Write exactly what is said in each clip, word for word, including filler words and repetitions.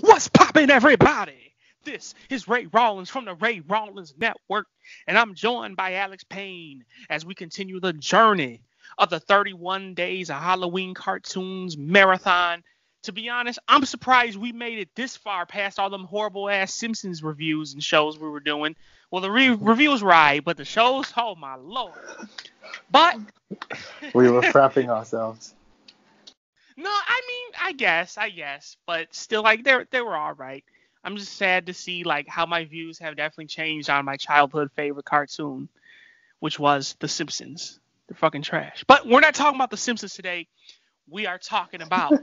What's poppin', everybody? This is Ray Rawlings from the Ray Rawlings Network, and I'm joined by Alex Payne as we continue the journey of the thirty-one Days of Halloween Cartoons Marathon. To be honest, I'm surprised we made it this far past all them horrible-ass Simpsons reviews and shows we were doing. Well, the re- reviews were right, but the shows, oh my lord. But... we were frapping ourselves. No, I mean, I guess, I guess, but still, like, they they were all right. I'm just sad to see, like, how my views have definitely changed on my childhood favorite cartoon, which was The Simpsons. They're fucking trash. But we're not talking about The Simpsons today. We are talking about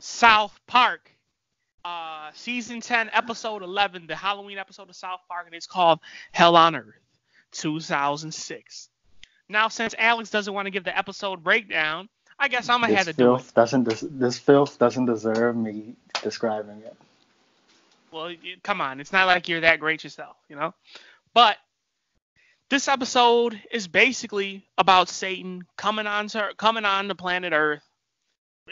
South Park, uh, Season ten, Episode eleven, the Halloween episode of South Park, and it's called Hell on Earth, two thousand six. Now, since Alex doesn't want to give the episode breakdown, I guess I'm going to have to do it. Doesn't des- this filth doesn't deserve me describing it. Well, you, come on. It's not like you're that great yourself, you know? But this episode is basically about Satan coming on to, coming on to planet Earth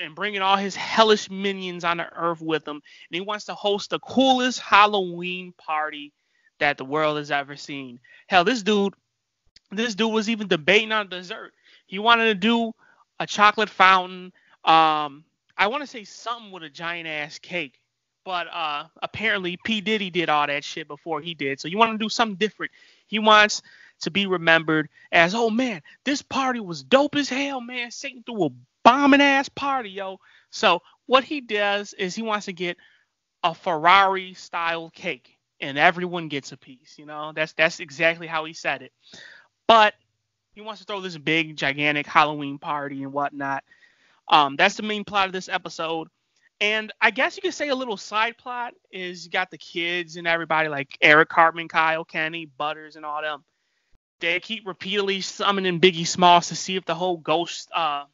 and bringing all his hellish minions on the Earth with him. And he wants to host the coolest Halloween party that the world has ever seen. Hell, this dude, this dude was even debating on dessert. He wanted to do a chocolate fountain. Um, I want to say something with a giant ass cake, but uh, apparently P Diddy did all that shit before he did. So you want to do something different. He wants to be remembered as, oh man, this party was dope as hell, man. Satan threw a bombing ass party, yo. So what he does is he wants to get a Ferrari style cake, and everyone gets a piece. You know, that's that's exactly how he said it. But he wants to throw this big, gigantic Halloween party and whatnot. Um, that's the main plot of this episode. And I guess you could say a little side plot is you got the kids and everybody like Eric, Cartman, Kyle, Kenny, Butters, and all them. They keep repeatedly summoning Biggie Smalls to see if the whole ghost, uh,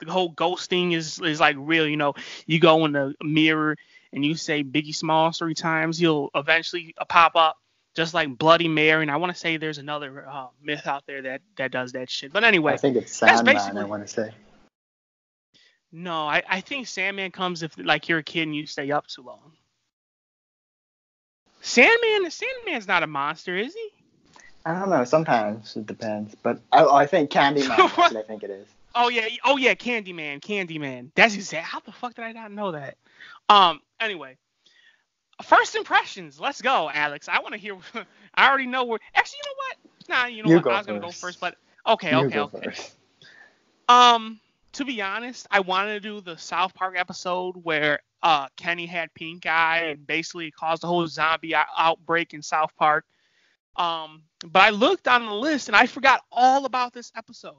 the whole ghost thing is, is like real. You know, you go in the mirror and you say Biggie Smalls three times, he'll eventually pop up. Just like Bloody Mary, and I want to say there's another uh, myth out there that, that does that shit. But anyway, I think it's Sandman, I want to say. No, I, I think Sandman comes if, like, you're a kid and you stay up too long. Sandman, Sandman's not a monster, is he? I don't know. Sometimes it depends. But I, I think Candyman, actually, I think it is. Oh, yeah. Oh, yeah. Candyman. Candyman. That's exact. How the fuck did I not know that? Um. Anyway. First impressions. Let's go, Alex. I want to hear. I already know where. Actually, you know what? Nah, you know you what? I was going to go first, but okay, you okay, okay. First. Um, to be honest, I wanted to do the South Park episode where uh Kenny had pink eye and basically caused the whole zombie outbreak in South Park. Um, but I looked on the list and I forgot all about this episode.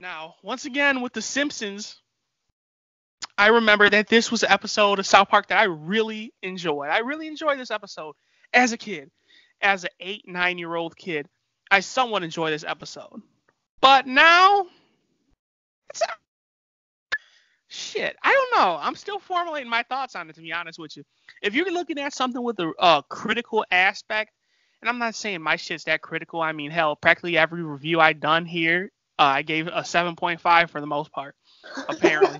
Now, once again, with The Simpsons, I remember that this was an episode of South Park that I really enjoyed. I really enjoyed this episode as a kid. As an eight, nine-year-old kid, I somewhat enjoyed this episode. But now, it's a... shit, I don't know. I'm still formulating my thoughts on it, to be honest with you. If you're looking at something with a uh, critical aspect, and I'm not saying my shit's that critical. I mean, hell, practically every review I've done here, uh, I gave a seven point five for the most part, apparently.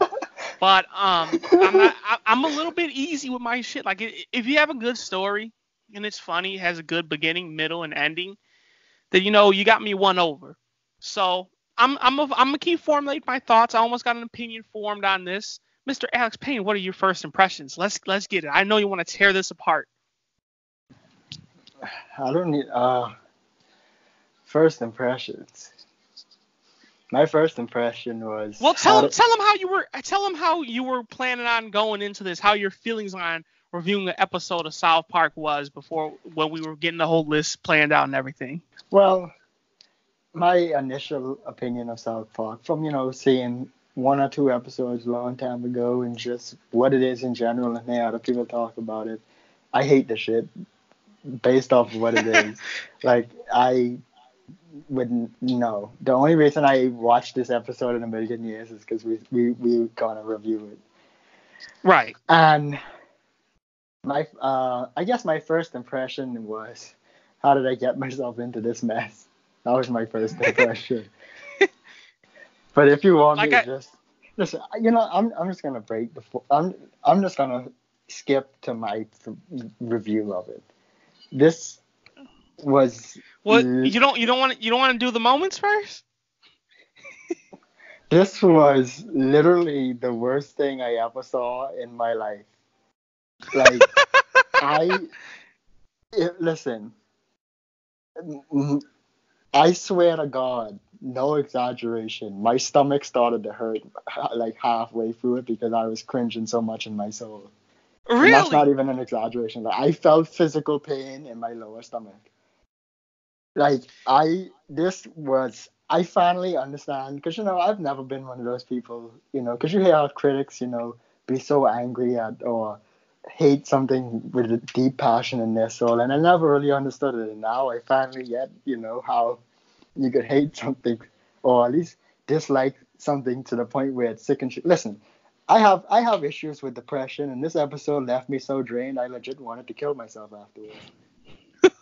But um, I'm, not, I, I'm a little bit easy with my shit. Like, if you have a good story and it's funny, it has a good beginning, middle, and ending, then, you know, you got me won over. So I'm I'm a, I'm gonna keep formulating my thoughts. I almost got an opinion formed on this. Mister Alex Payne, what are your first impressions? Let's let's get it. I know you want to tear this apart. I don't need uh, first impressions. My first impression was. Well, tell him, tell him how you were. Tell him how you were planning on going into this. How your feelings on reviewing the episode of South Park was before when we were getting the whole list planned out and everything. Well, my initial opinion of South Park, from you know seeing one or two episodes a long time ago, and just what it is in general, and how other people talk about it. I hate the shit based off of what it is. Like I. Wouldn't no. The only reason I watched this episode in a million years is because we we we were gonna review it, right? And my uh, I guess my first impression was, how did I get myself into this mess? That was my first impression. But if you want like me I... to just listen, you know, I'm I'm just gonna break the. I'm I'm just gonna skip to my th- review of it. This was what well, you don't you don't want you don't want to do the moments first. This was literally the worst thing I ever saw in my life. Like I it, listen. I swear to God, no exaggeration. My stomach started to hurt like halfway through it because I was cringing so much in my soul. Really? And that's not even an exaggeration. Like, I felt physical pain in my lower stomach. Like, I, this was, I finally understand, because, you know, I've never been one of those people, you know, because you hear critics, you know, be so angry at or hate something with a deep passion in their soul, and I never really understood it. And now I finally get, you know, how you could hate something or at least dislike something to the point where it's sick and shit. Listen, I have I have issues with depression, and this episode left me so drained I legit wanted to kill myself afterwards.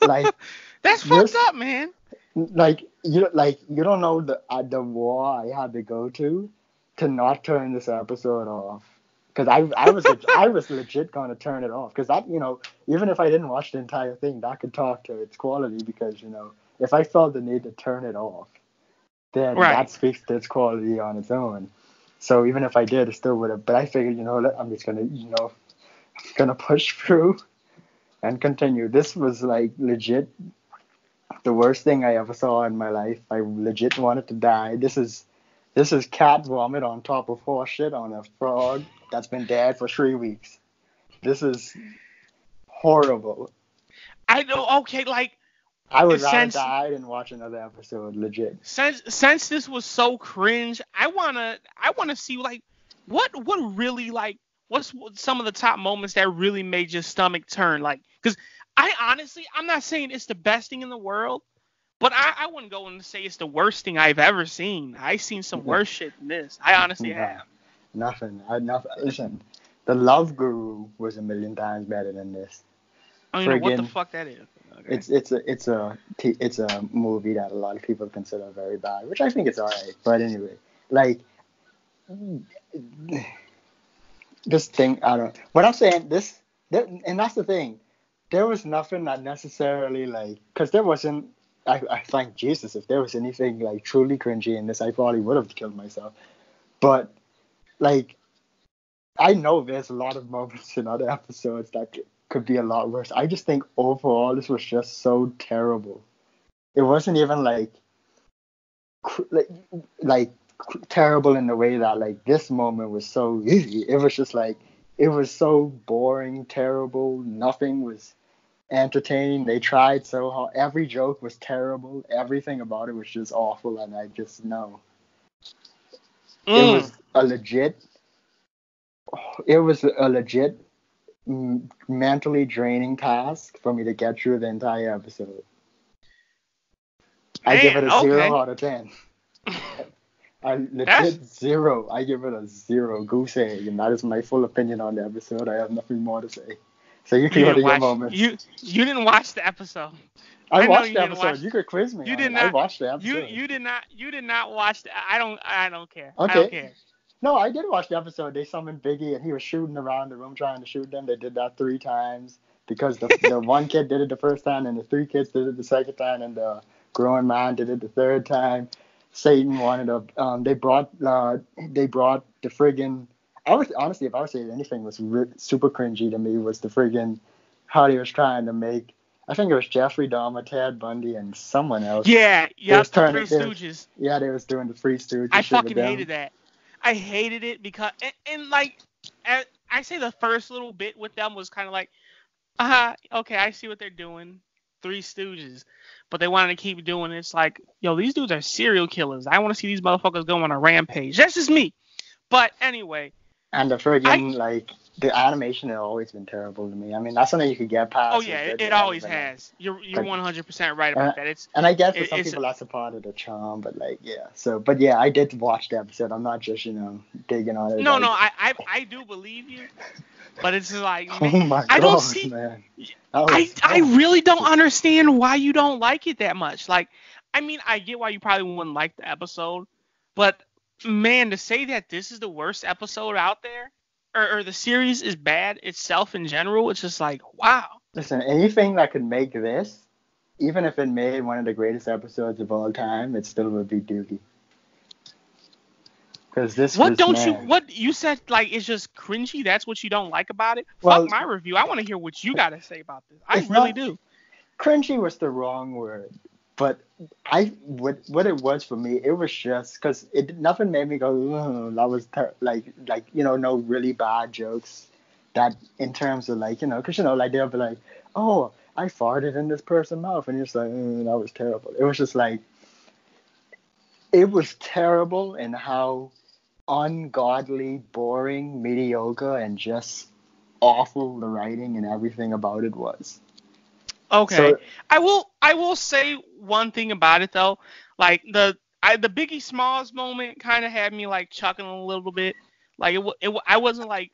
Like that's this, fucked up, man. Like you like you don't know the uh, the war I had to go to to not turn this episode off. Because I I was I was legit gonna turn it off. Because that, you know, even if I didn't watch the entire thing, that could talk to its quality. Because, you know, if I felt the need to turn it off, then right. that speaks to its quality on its own. So even if I did, it still would have. But I figured, you know, I'm just gonna, you know, I'm gonna push through and continue. This was like legit the worst thing I ever saw in my life. I legit wanted to die. This is this is cat vomit on top of horse shit on a frog that's been dead for three weeks. This is horrible. I know. Okay, like I would rather die than watch another episode. Legit. Since since this was so cringe, I wanna I wanna see like what what really like what's some of the top moments that really made your stomach turn. Like, because I honestly I'm not saying it's the best thing in the world, but I, I wouldn't go and say it's the worst thing I've ever seen. I've seen some worse shit than this. I honestly yeah. have. Nothing. I nothing. Listen, The Love Guru was a million times better than this. I don't Friggin, know what the fuck that is. Okay. It's it's a it's a it's a movie that a lot of people consider very bad, which I think it's alright. But anyway, like this thing, I don't. What I'm saying, this, that, and that's the thing. There was nothing that necessarily like, because there wasn't. I, I thank Jesus if there was anything like truly cringy in this, I probably would have killed myself. But like, I know there's a lot of moments in other episodes that c- could be a lot worse. I just think overall this was just so terrible. It wasn't even like, cr- like, like cr- terrible in the way that like this moment was so easy. It was just like, it was so boring, terrible. Nothing was entertaining. They tried so hard. Every joke was terrible. Everything about it was just awful. And I just know. Mm. It was a legit, it was a legit m- mentally draining task for me to get through the entire episode. Man, I give it a okay. zero out of ten. I legit That's... zero. I give it a zero goose egg, and that is my full opinion on the episode. I have nothing more to say. So you can you go to watch, your moments. You you didn't watch the episode. I, I watched the episode. Watch, you could quiz me. You did not. I watched the episode. You you did not. You did not watch. The, I don't. I don't care. Okay. I don't care. No, I did watch the episode. They summoned Biggie, and he was shooting around the room trying to shoot them. They did that three times because the the one kid did it the first time, and the three kids did it the second time, and the grown man did it the third time. Satan wanted to. Um, they brought. Uh, they brought the friggin'. I was honestly, if I was saying anything was ri- super cringy to me, was the friggin' how they was trying to make. I think it was Jeffrey Dahmer, Ted Bundy, and someone else. Yeah, yeah, the Three Stooges. Yeah, they was doing the Three Stooges. I fucking hated that. I hated it because, and, and like, I, I say the first little bit with them was kind of like, uh huh, okay, I see what they're doing, Three Stooges, but they wanted to keep doing it. It's like, yo, these dudes are serial killers. I want to see these motherfuckers go on a rampage. That's just me. But anyway. And the friggin' I, like. The animation has always been terrible to me. I mean, that's something you could get past. Oh, yeah, it, it always has. You're you're one hundred percent right about that. It's And I guess for it, some people that's a part of the charm, but, like, yeah. So, but, yeah, I did watch the episode. I'm not just, you know, digging on it. No, like, no, I, I I do believe you, but it's like, man, oh my God, I don't see, man. Was, I, I really don't understand why you don't like it that much. Like, I mean, I get why you probably wouldn't like the episode, but, man, to say that this is the worst episode out there, or, or the series is bad itself in general. It's just like, wow. Listen, anything that could make this, even if it made one of the greatest episodes of all time, it still would be dookie. Because this what was don't mad. you what you said like it's just cringy. That's what you don't like about it. Well, fuck my review. I want to hear what you got to say about this. I really not, do. Cringy was the wrong word, but I what what it was for me, it was just because it nothing made me go mm, that was ter-, like like you know no really bad jokes that in terms of like you know because you know like they'll be like oh I farted in this person's mouth and you're just like mm, that was terrible. It was just like it was terrible in how ungodly, boring, mediocre, and just awful the writing and everything about it was. Okay, so, I will. I will say one thing about it though. Like the I, the Biggie Smalls moment kind of had me like chuckling a little bit. Like it, it, I wasn't like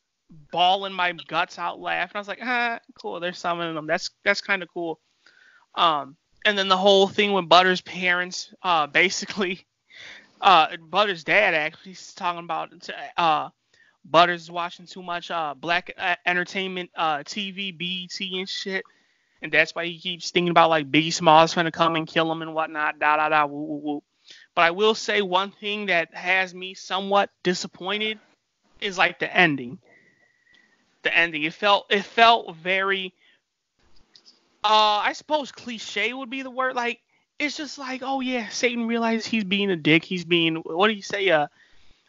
bawling my guts out laughing. I was like, ah, cool. There's some of them. That's that's kind of cool. Um, and then the whole thing with Butter's parents, uh, basically. Uh, Butter's dad actually is talking about uh, Butter's watching too much uh, black uh, entertainment uh, T V, B E T and shit, and that's why he keeps thinking about like Biggie Smalls trying to come and kill him and whatnot. Da da da. Woo woo woo. But I will say one thing that has me somewhat disappointed is like the ending. The ending. It felt it felt very. Uh, I suppose cliche would be the word. Like. It's just like, oh yeah, Satan realizes he's being a dick. He's being, what do you say, a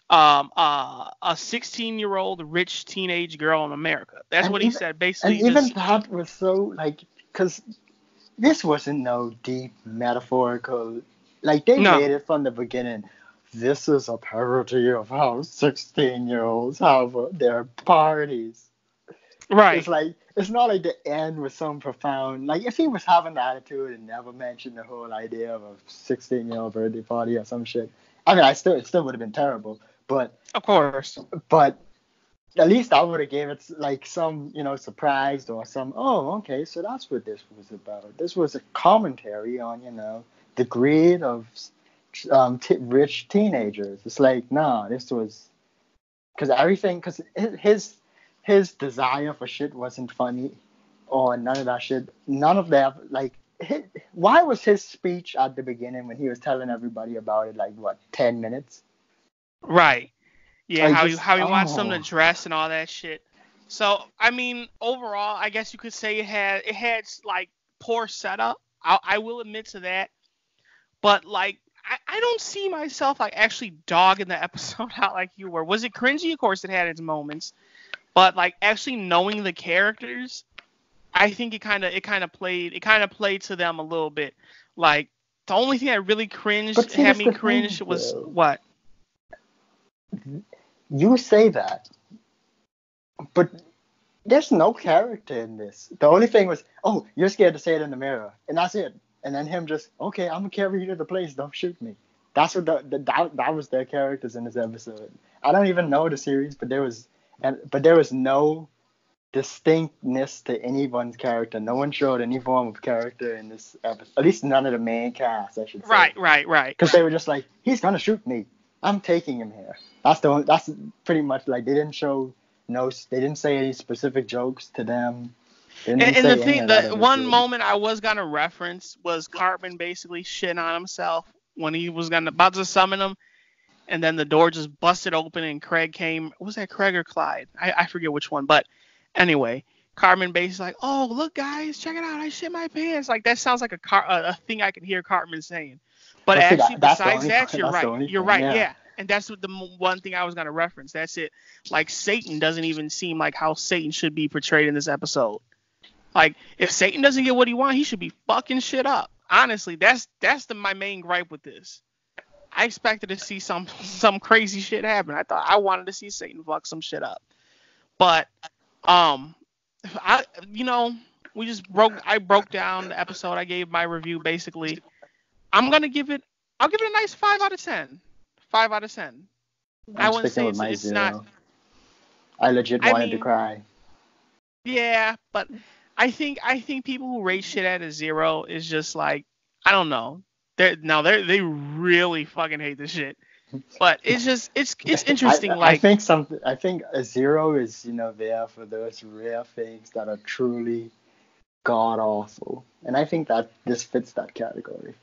um uh, a sixteen-year-old rich teenage girl in America. That's and what even, he said, basically. And just, even that was so like, because this wasn't no deep metaphorical. Like they no. made it from the beginning. This is a parody of how sixteen-year-olds have their parties. Right. It's like it's not like the end was some profound. Like if he was having the attitude and never mentioned the whole idea of a sixteen-year-old birthday party or some shit. I mean, I still it still would have been terrible, but of course. But at least I would have gave it like some, you know, surprised or some. Oh, okay, so that's what this was about. This was a commentary on, you know, the greed of um, t- rich teenagers. It's like, nah, this was because everything because his. His desire for shit wasn't funny or none of that shit. None of that, like, his, why was his speech at the beginning when he was telling everybody about it, like, what, ten minutes? Right. Yeah, like how, just, you, how he oh. wants them to dress and all that shit. So, I mean, overall, I guess you could say it had, it had like, poor setup. I, I will admit to that. But, like, I, I don't see myself, like, actually dogging the episode out like you were. Was it cringy? Of course, it had its moments. But like actually knowing the characters, I think it kind of it kind of played it kind of played to them a little bit. Like the only thing that really cringed see, had me cringe thing, was what? You say that, but there's no character in this. The only thing was, oh, you're scared to say it in the mirror, and that's it. And then him just, okay, I'm gonna carry you to the place. Don't shoot me. That's what the, the that, that was their characters in this episode. I don't even know the series, but there was. And, but there was no distinctness to anyone's character. No one showed any form of character in this episode. At least none of the main cast, I should say. Right, right, right. Because they were just like, he's going to shoot me. I'm taking him here. That's the. Only, that's pretty much like they didn't show no. They didn't say any specific jokes to them. And, and the thing, the one really. moment I was going to reference was Cartman basically shitting on himself when he was gonna about to summon him. And then the door just busted open and Craig came. Was that Craig or Clyde? I, I forget which one. But anyway, Cartman basically like, oh, look, guys, check it out. I shit my pants. Like, that sounds like a car, a, a thing I could hear Cartman saying. But that's actually, the, besides only, that, you're right. You're right. Yeah. yeah. And that's what the one thing I was going to reference. That's it. Like, Satan doesn't even seem like how Satan should be portrayed in this episode. Like, if Satan doesn't get what he wants, he should be fucking shit up. Honestly, that's that's the my main gripe with this. I expected to see some some crazy shit happen. I thought I wanted to see Satan fuck some shit up, but um, I you know we just broke. I broke down the episode. I gave my review basically. I'm gonna give it. I'll give it a nice five out of ten. Five out of ten. I'm I wouldn't say it's, it's not. I legit wanted I mean, to cry. Yeah, but I think I think people who rate shit at a zero is just like I don't know. They're, no, they they really fucking hate this shit. But it's just it's it's interesting. I, I, like I think something. I think a zero is you know there for those rare things that are truly god awful, and I think that this fits that category,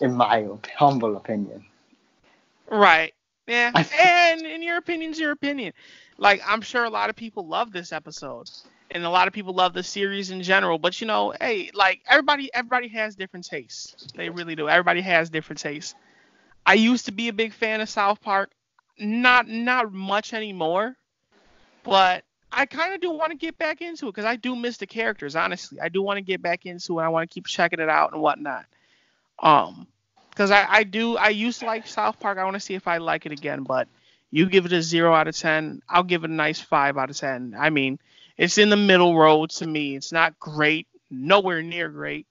in my humble opinion. Right. Yeah. And in your opinion's your opinion. Like, I'm sure a lot of people love this episode, and a lot of people love the series in general. But you know, hey, like everybody, everybody has different tastes. They really do. Everybody has different tastes. I used to be a big fan of South Park, not not much anymore, but I kind of do want to get back into it because I do miss the characters. Honestly, I do want to get back into it. I want to keep checking it out and whatnot. Um, because I, I do I used to like South Park. I want to see if I like it again. But you give it a zero out of ten, I'll give it a nice five out of ten. I mean, it's in the middle road to me. It's not great, nowhere near great.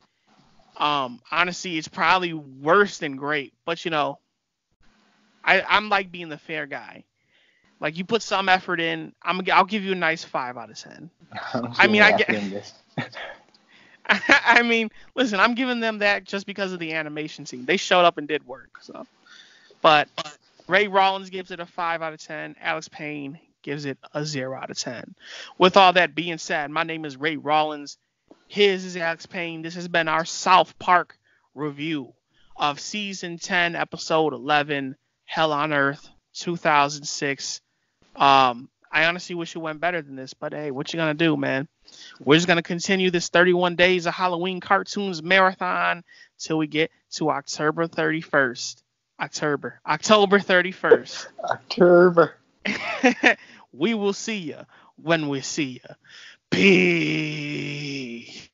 Um, honestly, it's probably worse than great. But, you know, I, I'm like being the fair guy. Like, you put some effort in, I'm, I'll give you a nice five out of ten. I mean, I get... I, I mean, listen, I'm giving them that just because of the animation scene. They showed up and did work. So, But Ray Rawlings gives it a five out of ten. Alex Payne gives it a zero out of ten. With all that being said, my name is Ray Rawlings. His is Alex Payne. This has been our South Park review of season ten, episode eleven, Hell on Earth, two thousand six. Um, I honestly wish it went better than this, but hey, what you gonna do, man? We're just gonna continue this thirty-one days of Halloween cartoons marathon till we get to October thirty-first. October, October thirty-first. October. We will see ya when we see ya. Peace.